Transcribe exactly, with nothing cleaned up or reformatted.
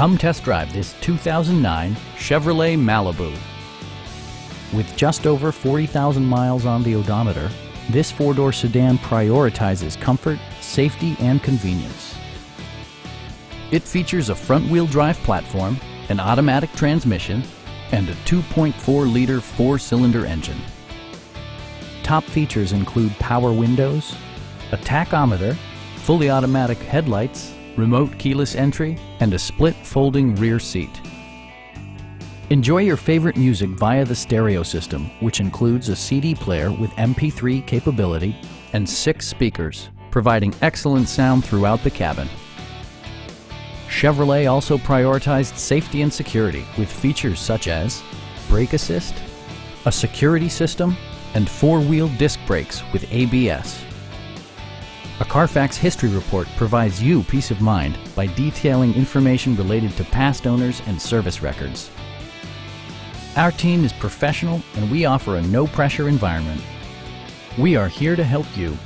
Come test drive this two thousand nine Chevrolet Malibu. With just over forty thousand miles on the odometer, this four-door sedan prioritizes comfort, safety, and convenience. It features a front-wheel drive platform, an automatic transmission, and a two point four liter four-cylinder engine. Top features include power windows, a tachometer, fully automatic headlights, remote keyless entry, and a split folding rear seat. Enjoy your favorite music via the stereo system, which includes a C D player with M P three capability and six speakers, providing excellent sound throughout the cabin. Chevrolet also prioritized safety and security with features such as brake assist, a security system, and four-wheel disc brakes with A B S. A Carfax history report provides you peace of mind by detailing information related to past owners and service records. Our team is professional and we offer a no-pressure environment. We are here to help you.